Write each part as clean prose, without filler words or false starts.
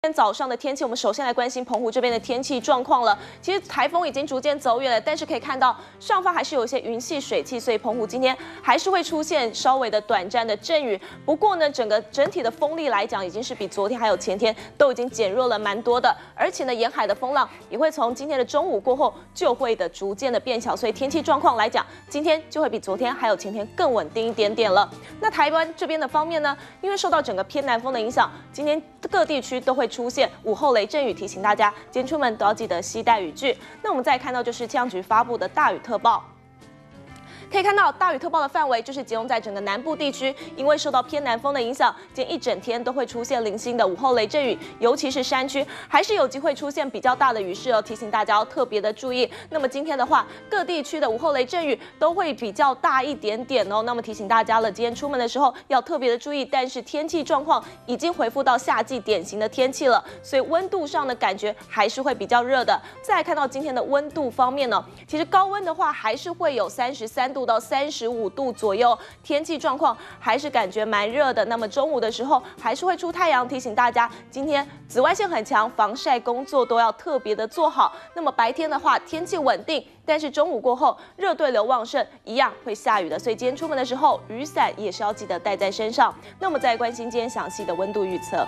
今天早上的天气，我们首先来关心澎湖这边的天气状况了。其实台风已经逐渐走远了，但是可以看到上方还是有一些云系、水汽，所以澎湖今天还是会出现稍微的短暂的阵雨。不过呢，整体的风力来讲，已经是比昨天还有前天都已经减弱了蛮多的。而且呢，沿海的风浪也会从今天的中午过后就会的逐渐的变小，所以天气状况来讲，今天就会比昨天还有前天更稳定一点点了。那台湾这边的方面呢，因为受到整个偏南风的影响，今天各地区都会出现午后雷阵雨，提醒大家今天出门都要记得携带雨具。那我们再看到就是气象局发布的大雨特报。可以看到，大雨特报的范围就是集中在整个南部地区，因为受到偏南风的影响，今天一整天都会出现零星的午后雷阵雨，尤其是山区还是有机会出现比较大的雨势哦，提醒大家要特别的注意。那么今天的话，各地区的午后雷阵雨都会比较大一点点哦，那么提醒大家了，今天出门的时候要特别的注意。但是天气状况已经恢复到夏季典型的天气了，所以温度上的感觉还是会比较热的。再来看到今天的温度方面呢，其实高温的话还是会有33度到35度左右，天气状况还是感觉蛮热的。那么中午的时候还是会出太阳，提醒大家今天紫外线很强，防晒工作都要特别的做好。那么白天的话天气稳定，但是中午过后热对流旺盛，一样会下雨的，所以今天出门的时候雨伞也是要记得带在身上。那我们再关心今天详细的温度预测。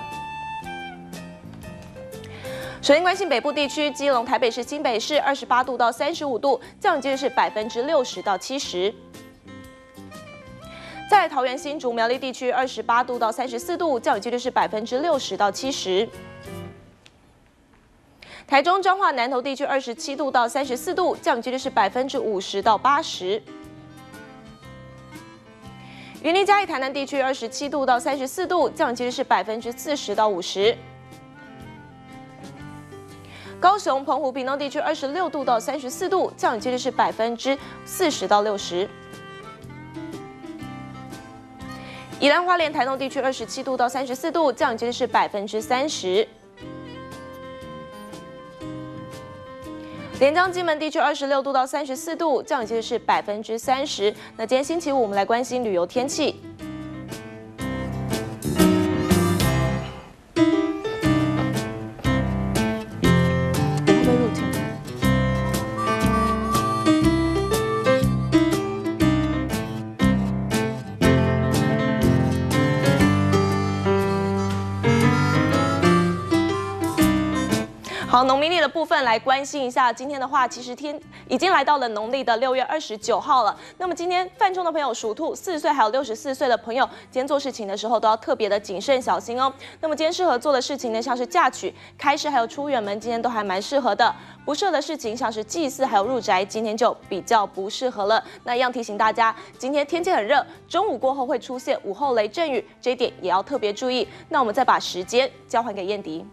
首先关心北部地区，基隆、台北市、新北市28度到35度，降雨几率是60%到70%。在桃园、新竹、苗栗地区28度到34度，降雨几率是60%到70%。台中、彰化、南投地区27度到34度，降雨几率是50%到80%。云林、嘉义、台南地区27度到34度，降雨几率是40%到50%。高雄、澎湖、屏东地区26度到34度，降雨几率是40%到60%。宜兰、花莲、台东地区27度到34度，降雨几率是30%。连江、金门地区26度到34度，降雨几率是30%。那今天星期五，我们来关心旅游天气。好，农民历的部分来关心一下。今天的话，其实天已经来到了农历的6月29号了。那么今天犯冲的朋友，属兔、4岁还有64岁的朋友，今天做事情的时候都要特别的谨慎小心哦。那么今天适合做的事情呢，像是嫁娶、开市还有出远门，今天都还蛮适合的。不适合的事情，像是祭祀还有入宅，今天就比较不适合了。那一样提醒大家，今天天气很热，中午过后会出现午后雷阵雨，这一点也要特别注意。那我们再把时间交还给燕迪。